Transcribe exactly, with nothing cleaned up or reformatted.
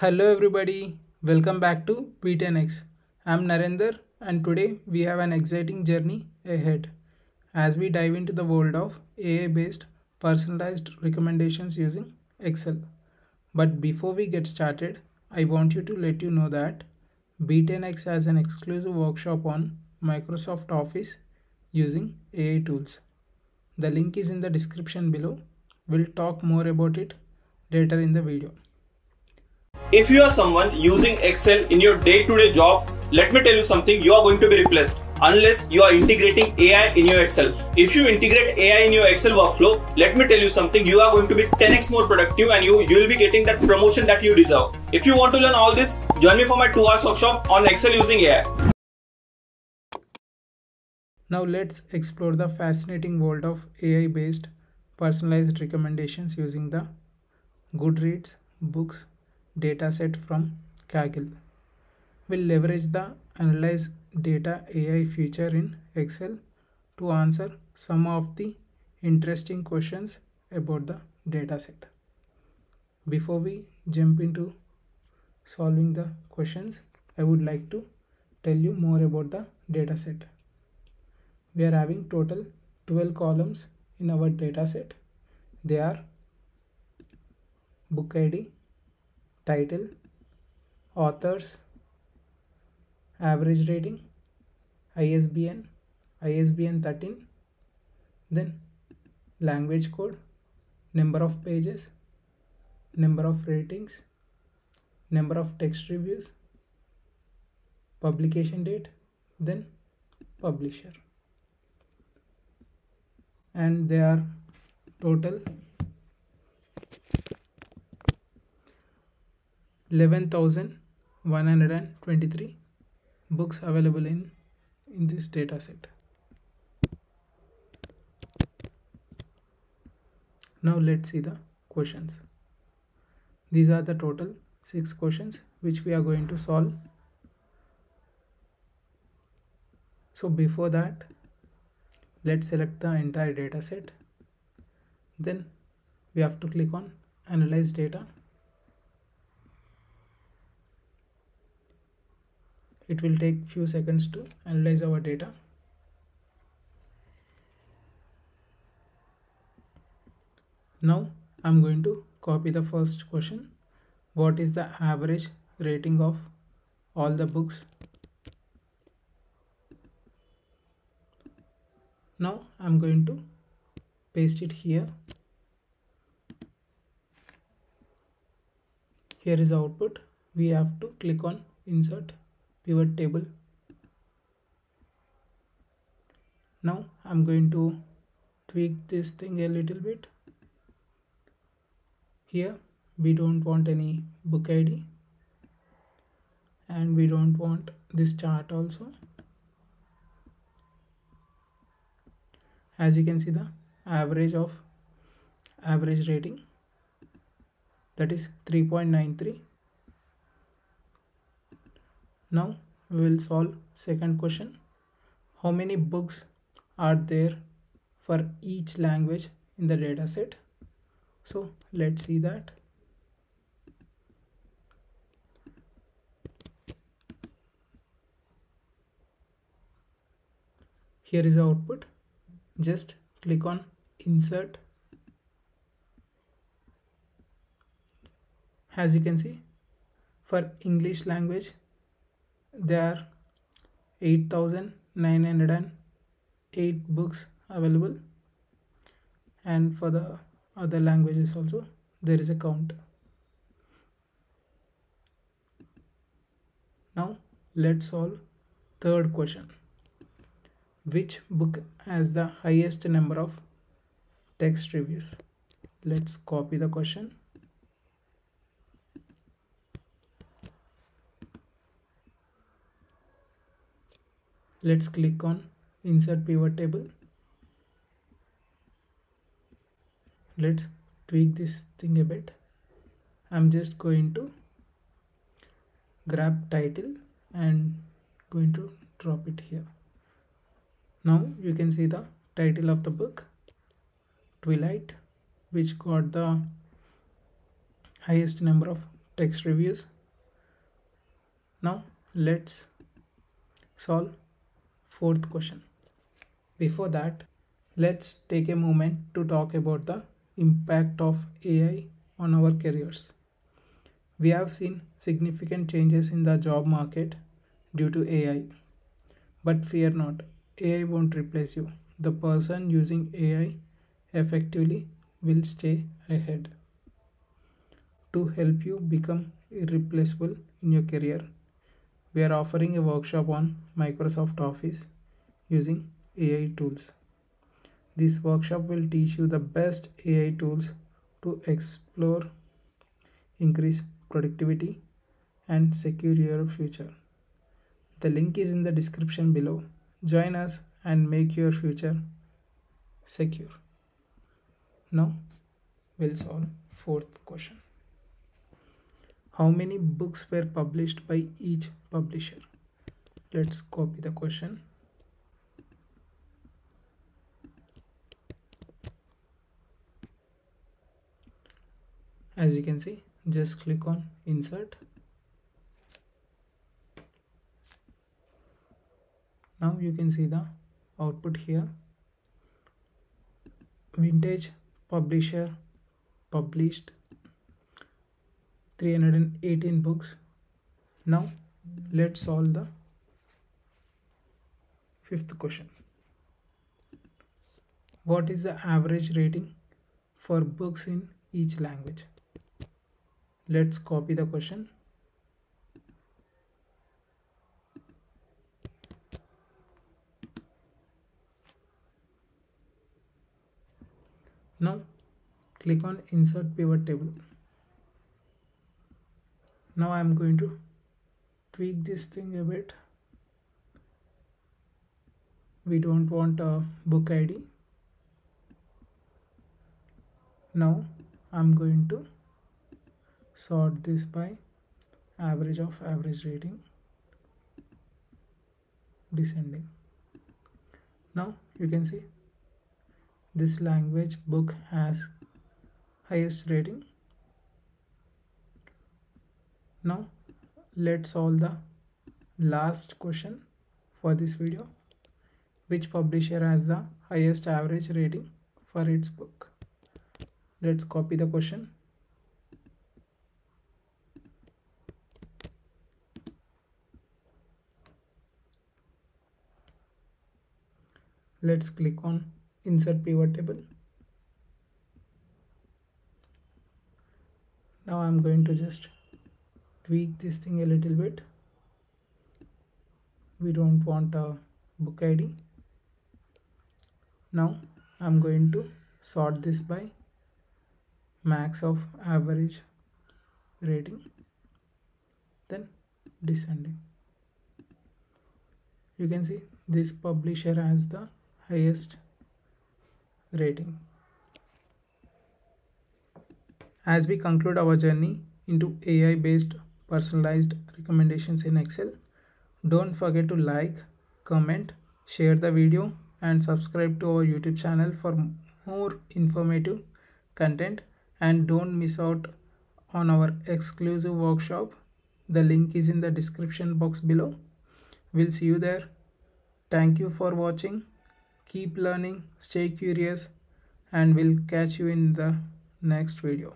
Hello everybody, welcome back to B ten X. I'm Narendra and today we have an exciting journey ahead as we dive into the world of A I based personalized recommendations using Excel. But before we get started, I want you to let you know that B ten X has an exclusive workshop on Microsoft Office using A I tools. The link is in the description below. We'll talk more about it later in the video. If you are someone using Excel in your day-to-day job, let me tell you something, you are going to be replaced unless you are integrating A I in your Excel. If you integrate A I in your Excel workflow, let me tell you something, you are going to be ten X more productive and you, you will be getting that promotion that you deserve. If you want to learn all this, join me for my two hours workshop on Excel using A I. Now let's explore the fascinating world of A I-based personalized recommendations using the Goodreads books dataset from Kaggle. We'll leverage the Analyze Data A I feature in Excel to answer some of the interesting questions about the dataset. Before we jump into solving the questions, I would like to tell you more about the dataset. We are having total twelve columns in our dataset. They are book I D, title, authors, average rating, I S B N, I S B N thirteen, then language code, number of pages, number of ratings, number of text reviews, publication date, then publisher. And they are total eleven thousand one hundred twenty-three books available in, in this data set. Now let's see the questions. These are the total six questions which we are going to solve. So before that, let's select the entire data set. Then we have to click on Analyze Data. It will take few seconds to analyze our data. Now I'm going to copy the first question. What is the average rating of all the books? Now I'm going to paste it here. Here is the output. We have to click on Insert Pivot Table. Now I'm going to tweak this thing a little bit. Here we don't want any book I D and we don't want this chart also. As you can see, the average of average rating, that is three point nine three. Now we will solve second question. How many books are there for each language in the data set? So let's see that. Here is the output. Just click on Insert. As you can see, for English language there are eight thousand nine hundred eight books available, and for the other languages also there is a count. Now let's solve third question. Which book has the highest number of text reviews? Let's copy the question. Let's click on Insert Pivot Table. Let's tweak this thing a bit. I'm just going to grab title and going to drop it here. Now you can see the title of the book, Twilight, which got the highest number of text reviews. Now let's solve fourth question. Before that, let's take a moment to talk about the impact of A I on our careers. We have seen significant changes in the job market due to A I. But fear not, A I won't replace you. The person using A I effectively will stay ahead. To help you become irreplaceable in your career, we are offering a workshop on Microsoft Office using A I tools. This workshop will teach you the best A I tools to explore, increase productivity, and secure your future. The link is in the description below. Join us and make your future secure. Now we'll solve fourth question. How many books were published by each publisher? Let's copy the question. As you can see, just click on Insert. Now you can see the output here. Vintage publisher published three hundred eighteen books. Now let's solve the fifth question. What is the average rating for books in each language? Let's copy the question. Now click on Insert Pivot Table. Now I am going to tweak this thing a bit. We don't want a book I D. Now I am going to sort this by average of average rating descending. Now you can see this language book has highest rating. Now let's solve the last question for this video. Which publisher has the highest average rating for its book? Let's copy the question. Let's click on Insert Pivot Table. Now I'm going to just tweak this thing a little bit. We don't want a book I D. Now I'm going to sort this by max of average rating, then descending. You can see this publisher has the highest rating. As we conclude our journey into A I-based personalized recommendations in Excel, don't forget to like, comment, share the video, and subscribe to our YouTube channel for more informative content. And don't miss out on our exclusive workshop. The link is in the description box below. We'll see you there. Thank you for watching. Keep learning, stay curious, and we'll catch you in the next video.